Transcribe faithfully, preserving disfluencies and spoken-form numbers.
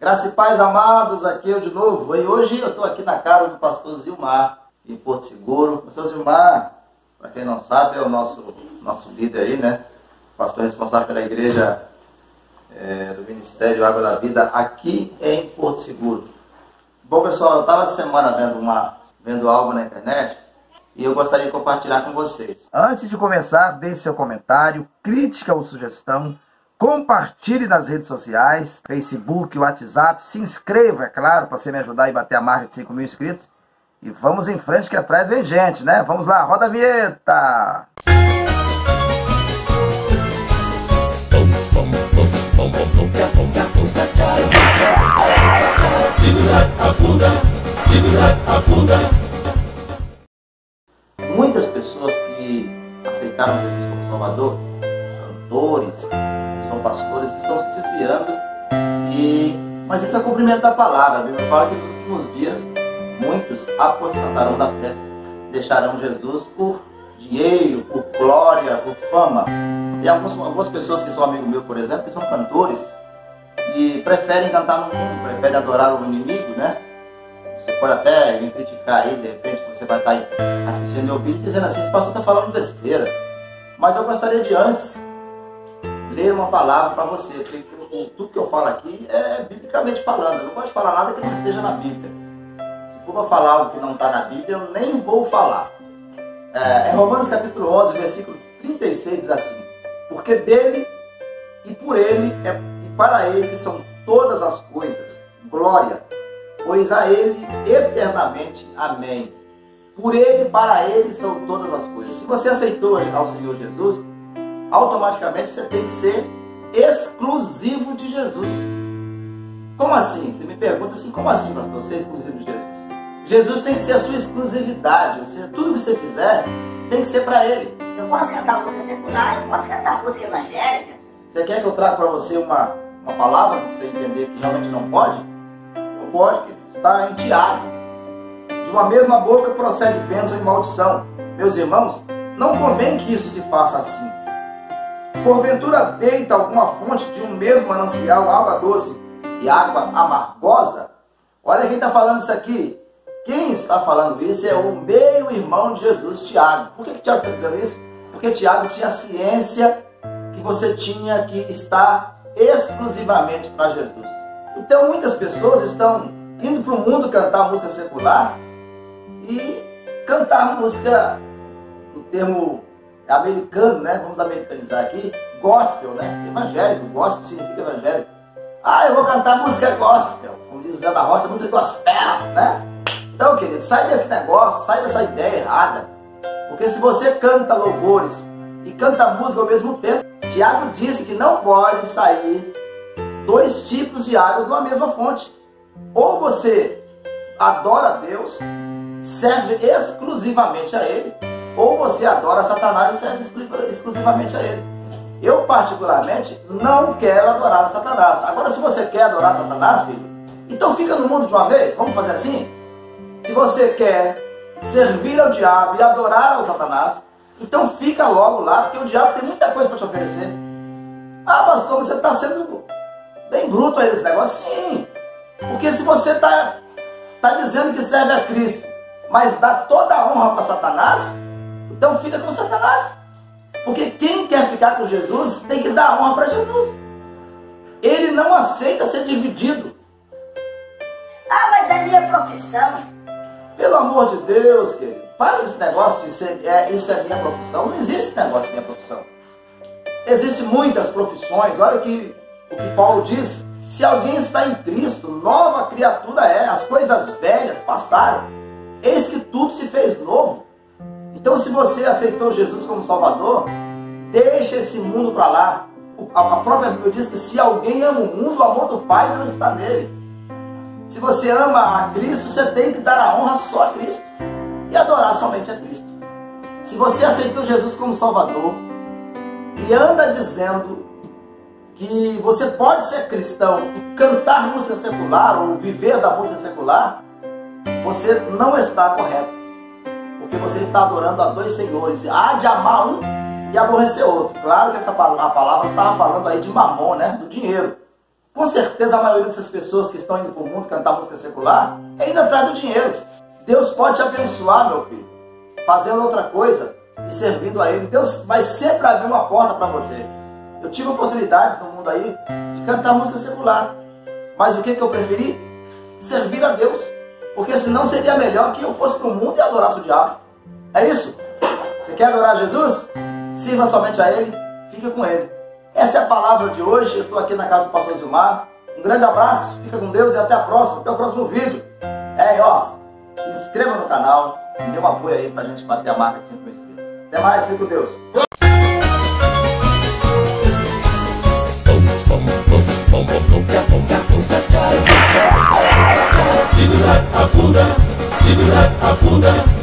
Graça e paz, amados, aqui eu de novo. E hoje eu estou aqui na casa do pastor Zilmar, em Porto Seguro. Pastor Zilmar, para quem não sabe, é o nosso, nosso líder aí, né? Pastor responsável pela igreja é, do Ministério da Água da Vida, aqui em Porto Seguro. Bom, pessoal, eu estava essa semana vendo, uma, vendo algo na internet e eu gostaria de compartilhar com vocês. Antes de começar, deixe seu comentário, crítica ou sugestão. Compartilhe nas redes sociais, Facebook, Whatsapp, se inscreva, é claro, para você me ajudar e bater a marca de cinco mil inscritos. E vamos em frente que atrás vem gente, né? Vamos lá, roda a vinheta! Segura, afunda, segura, afunda. Muitas pessoas que aceitaram Jesus como Salvador, cantores, são pastores, que estão se desviando, e... mas isso é cumprimento da palavra. A Bíblia fala que nos últimos dias muitos apostatarão da fé, deixarão Jesus por dinheiro, por glória, por fama. E algumas, algumas pessoas que são amigos meus, por exemplo, que são cantores, e preferem cantar no mundo, preferem adorar o inimigo, né? Você pode até me criticar aí, de repente você vai estar assistindo meu vídeo dizendo assim, esse pastor está falando besteira. Mas eu gostaria de antes ler uma palavra para você, porque tudo que eu falo aqui é biblicamente falando. Eu não gosto de falar nada que não esteja na Bíblia. Se for para falar algo que não está na Bíblia, eu nem vou falar. É, em Romanos capítulo onze, versículo trinta e seis, diz assim: porque dele e por ele é, e para ele são todas as coisas, glória, pois a ele eternamente, amém. Por ele, para ele são todas as coisas. Se você aceitou ao Senhor Jesus, automaticamente você tem que ser exclusivo de Jesus. Como assim? Você me pergunta assim, como assim, pastor, ser exclusivo de Jesus? Jesus tem que ser a sua exclusividade, ou seja, tudo que você fizer tem que ser para ele. Eu posso cantar música secular, eu posso cantar música evangélica. Você quer que eu traga para você uma, uma palavra para você entender que realmente não pode? Não pode, que está em Tiago. De uma mesma boca procede bênção e maldição. Meus irmãos, não convém que isso se faça assim. Porventura deita alguma fonte de um mesmo manancial água doce e água amargosa? Olha quem está falando isso aqui. Quem está falando isso é o meio-irmão de Jesus, Tiago. Por que, que Tiago está dizendo isso? Porque Tiago tinha ciência que você tinha que estar exclusivamente para Jesus. Então muitas pessoas estão indo para o mundo cantar música secular e cantar música, no termo americano, né? Vamos americanizar aqui, gospel, né? Evangélico, gospel significa evangélico. Ah, eu vou cantar música gospel, como diz o Zé da Roça, música gospel, né? Então, querido, sai desse negócio, sai dessa ideia errada, porque se você canta louvores e canta música ao mesmo tempo, Tiago disse que não pode sair dois tipos de água de uma mesma fonte. Ou você adora a Deus, serve exclusivamente a ele, ou você adora Satanás e serve exclusivamente a ele. Eu, particularmente, não quero adorar a Satanás. Agora, se você quer adorar Satanás, filho, então fica no mundo de uma vez. Vamos fazer assim? Se você quer servir ao diabo e adorar ao Satanás, então fica logo lá, porque o diabo tem muita coisa para te oferecer. Ah, mas como você está sendo bem bruto aí nesse negócio? Sim, porque se você está tá dizendo que serve a Cristo, mas dá toda a honra para Satanás, então fica com Satanás. Porque quem quer ficar com Jesus tem que dar honra para Jesus. Ele não aceita ser dividido. Ah, mas é minha profissão. Pelo amor de Deus, querido. Para com esse negócio de ser, é, isso é minha profissão. Não existe esse negócio de minha profissão. Existem muitas profissões. Olha que, o que Paulo diz. Se alguém está em Cristo, nova criatura é. As coisas velhas passaram. Eis que tudo se fez novo. Então, se você aceitou Jesus como Salvador, deixa esse mundo para lá. A própria Bíblia diz que se alguém ama o mundo, o amor do Pai não está nele. Se você ama a Cristo, você tem que dar a honra só a Cristo e adorar somente a Cristo. Se você aceitou Jesus como Salvador e anda dizendo que você pode ser cristão e cantar música secular ou viver da música secular, você não está correto. Porque você está adorando a dois senhores. Há de amar um e aborrecer outro. Claro que essa palavra, a palavra estava falando aí de mamon, né? Do dinheiro. Com certeza a maioria dessas pessoas que estão indo para o mundo cantar música secular é indo atrás do dinheiro. Deus pode te abençoar, meu filho, fazendo outra coisa e servindo a Ele. Deus vai sempre abrir uma porta para você. Eu tive oportunidades no mundo aí de cantar música secular, mas o que, que eu preferi? Servir a Deus, porque senão seria melhor que eu fosse para o mundo e adorasse o diabo. É isso? Você quer adorar Jesus? Sirva somente a Ele, fica com Ele. Essa é a palavra de hoje. Eu estou aqui na casa do Pastor Zilmar. Um grande abraço, fica com Deus e até a próxima, até o próximo vídeo. É, ó, se inscreva no canal e dê um apoio aí pra gente bater a marca de cinco mil inscritos. Até mais, fica com Deus. Segura, afunda, segura, afunda.